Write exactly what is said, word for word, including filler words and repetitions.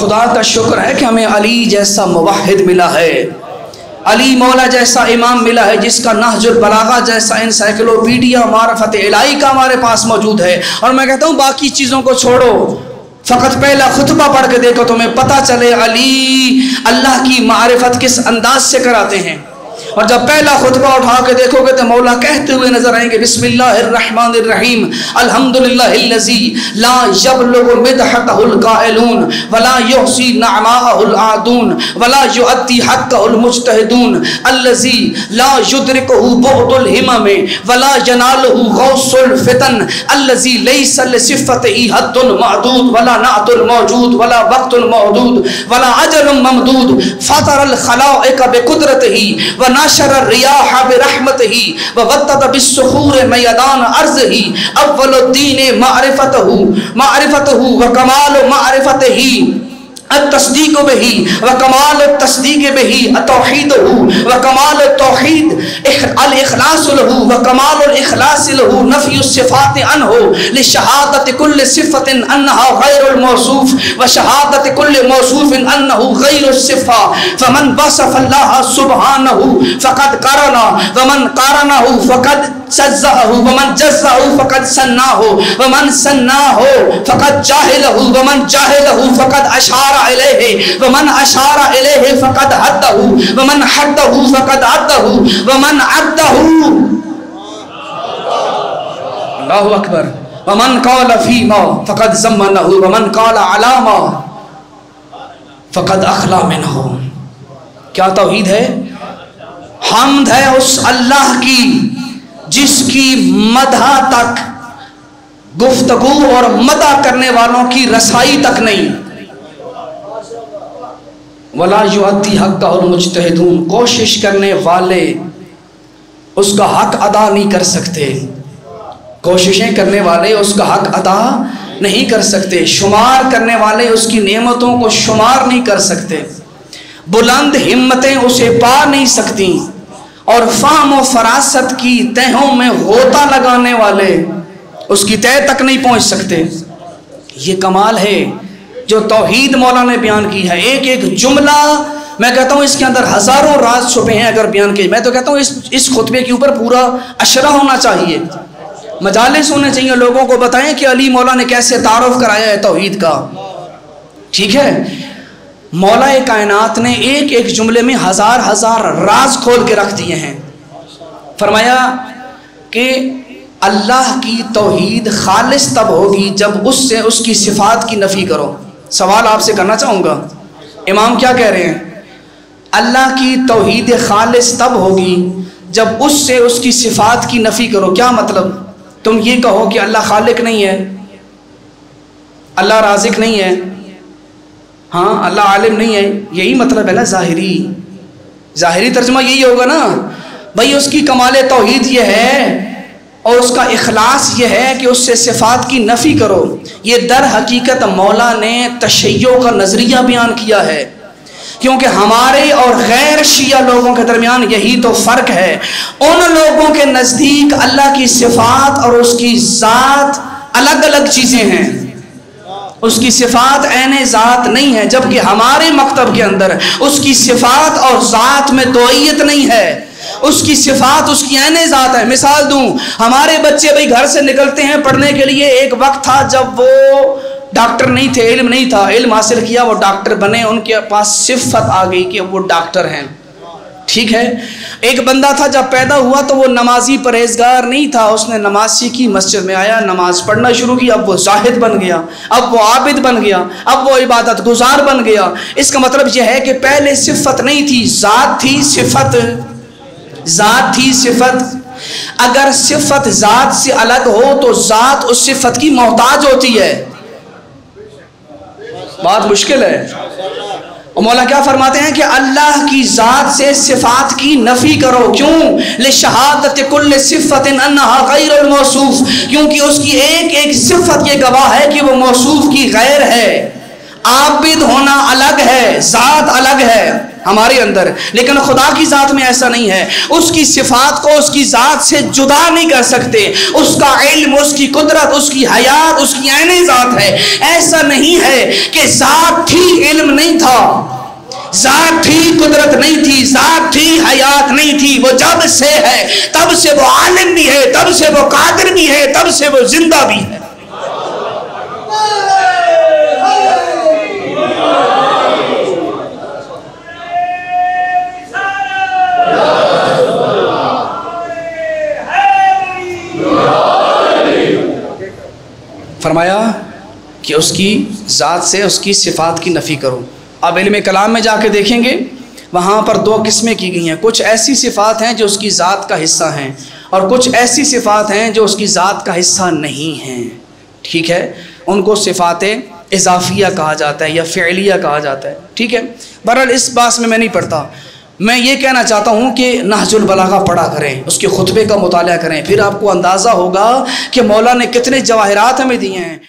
खुदा का शुक्र है कि हमें अली जैसा मुवहिद मिला है, अली मौला जैसा इमाम मिला है, जिसका नहज अल-बलागा जैसा इंसाइक्लोपीडिया मारफत इलाही का हमारे पास मौजूद है। और मैं कहता हूँ बाकी चीज़ों को छोड़ो, फ़कत पहला खुतबा पढ़ के देखो, तुम्हें पता चले अली अल्लाह की मारफत किस अंदाज से कराते हैं। और जब पहला खुतबा उठा के देखोगे तो मौला कहते हुए नजर आएंगे, बिस्मिल्लाहिर रहमानिर रहीम, अल्हम्दुलिल्लाहिल्लज़ी ला यबलुगु मिदहतहुल काइलून वला युहसी नअमाहुल आदून वला युअती हक्कहुल मुज्तहिदून अल्लज़ी ला युदरिकुहु बुअदुल हिमम वला यनालुहु गौसुल फितन अल्लज़ी लैसा लिसिफ़्फ़तिही हद्दुन मअदूद वला नअतुल मौजूद वला वक़्तुल मअदूद वला अजलुम ममदूद फ़तरल ख़लाइक़ बिक़ुद्रतिही वना शरर रियाह बिरहमतिही ववत्तद बिस्सुहूर मैदान अर्ज़ही अव्वलुद्दीन मारिफतहू मारिफतहू व कमाल मारिफतही तस्दीक बही व कमाल तस्दीक बही तौहीद हु व कमाल तौहीद अल इखलास लहू व कमाल अल इखलास लहू नफ़ी सिफ़ात अनहु लि शहादत कुल सिफ़त अन्हा गैरुल मौसूफ़ व शहादत कुल मौसूफ़ अन्हु गैरुस सिफ़ा फमन वसफ़ अल्लाह सुब्हानहु फ़क़द करना व मन करनहु फ़क़द सज़्ज़हु व मन जज़्ज़हु फ़क़द सन्नाहु व मन सन्नाहु फ़क़द जाहिलहु व मन जाहिलहु फ़क़द अशआर वमन अशारा इलैहि फ़क़द हद्दहु वमन हद्दहु फ़क़द अद्दहु वमन अद्दहु अल्लाहु अकबर वमन क़ाल फ़ीमा फ़क़द ज़म्मनहु वमन क़ाल अला मा फ़क़द अख़ला मिनहु। क्या तौहीद है, हम्द है उस अल्लाह की जिसकी मदा तक, गुफ्तगू और मदा करने वालों की रसाई तक नहीं। वला युअती हक़ और मुज्तहिदून, कोशिश करने वाले उसका हक़ अदा नहीं कर सकते, कोशिशें करने वाले उसका हक़ अदा नहीं कर सकते, शुमार करने वाले उसकी नेमतों को शुमार नहीं कर सकते, बुलंद हिम्मतें उसे पा नहीं सकती, और फ़हम व फरासत की तहों में गोता लगाने वाले उसकी तह तक नहीं पहुँच सकते। ये कमाल है जो तौहीद मौला ने बयान की है। एक एक जुमला, मैं कहता हूँ इसके अंदर हज़ारों राज छुपे हैं अगर बयान किए। मैं तो कहता हूँ इस इस खुतबे के ऊपर पूरा अशरा होना चाहिए, मजालिस होने चाहिए, लोगों को बताएं कि अली मौला ने कैसे तारुफ कराया है तौहीद का। ठीक है, मौला कायनात ने एक एक जुमले में हज़ार हज़ार राज खोल के रख दिए हैं। फरमाया कि अल्लाह की तौहीद खालिस तब होगी जब उससे उसकी सिफ़ात की नफ़ी करो। सवाल आपसे करना चाहूँगा, इमाम क्या कह रहे हैं? अल्लाह की तौहीद खालिस तब होगी जब उससे उसकी सिफ़ात की नफ़ी करो। क्या मतलब? तुम ये कहो कि अल्लाह खालिक नहीं है, अल्लाह राज़िक नहीं है, हाँ अल्लाह आलिम नहीं है, यही मतलब है ना? ज़ाहिरी ज़ाहिरी तर्जमा यही होगा ना भाई। उसकी कमाल तौहीद ये है और उसका इखलास यह है कि उससे सिफ़ात की नफ़ी करो। ये दर हकीकत मौला ने तशय्यो का नज़रिया बयान किया है, क्योंकि हमारे और गैर शिया लोगों के दरमियान यही तो फ़र्क है। उन लोगों के नज़दीक अल्लाह की सिफ़ात और उसकी ज़ात अलग अलग चीज़ें हैं, उसकी सिफ़ात ऐन ज़ात नहीं है, जबकि हमारे मकतब के अंदर उसकी सिफ़ात और ज़ात में दोयत नहीं है, उसकी सिफ़ात उसकी ऐने ज़ात है। मिसाल दूं, हमारे बच्चे भाई घर से निकलते हैं पढ़ने के लिए। एक वक्त था जब वो डॉक्टर नहीं थे, इल्म नहीं था, इल्म हासिल किया, वो डॉक्टर बने, उनके पास सिफ़त आ गई कि वो डॉक्टर हैं। ठीक है, एक बंदा था जब पैदा हुआ तो वो नमाजी परहेजगार नहीं था, उसने नमाज सीखी, मस्जिद में आया, नमाज पढ़ना शुरू की, अब वो जाहिद बन गया, अब वो आबिद बन गया, अब वो इबादत गुजार बन गया। इसका मतलब यह है कि पहले सिफ़त नहीं थी, ज़ात थी, सिफ़त ज़ात थी, सिफत। अगर सिफत ज़ात से अलग हो तो ज़ात उस सिफत की मोहताज होती है। बात मुश्किल है। और मौला क्या फरमाते हैं कि अल्लाह की ज़ात से सिफात की नफ़ी करो। क्यों? ले शहादत कुल सिफत अन्नहा गैरुल मौसूफ़, क्योंकि उसकी एक एक सिफत ये गवाह है कि वो मौसूफ़ की गैर है। आबिद होना अलग है, ज़ात अलग है, हमारे अंदर है, लेकिन खुदा की ज़ात में ऐसा नहीं है। उसकी सिफात को उसकी ज़ात से जुदा नहीं कर सकते। उसका इल्म, उसकी कुदरत, उसकी हयात, उसकी ऐने ज़ात है। ऐसा नहीं है कि ज़ात थी इल्म नहीं था, ज़ात थी कुदरत नहीं थी, ज़ात थी हयात नहीं थी। वो जब से है तब से वो आलिम भी है, तब से वो कादिर भी है, तब से वो जिंदा भी है। फरमाया कि उसकी ज़ात से उसकी सिफात की नफ़ी करो। अब इल्म कलाम में जाके देखेंगे, वहाँ पर दो किस्में की गई हैं। कुछ ऐसी सिफ़ात हैं जो उसकी ज़ात का हिस्सा हैं, और कुछ ऐसी सिफ़ात हैं जो उसकी ज़ात का हिस्सा नहीं हैं। ठीक है, उनको सिफ़ात इजाफिया कहा जाता है या फ़िअलिया कहा जाता है। ठीक है, बहरहाल इस बात में मैं नहीं पढ़ता। मैं ये कहना चाहता हूँ कि नहजुल बलागा पढ़ा करें, उसके खुतबे का मुताला करें, फिर आपको अंदाज़ा होगा कि मौला ने कितने जवाहरात हमें दिए हैं।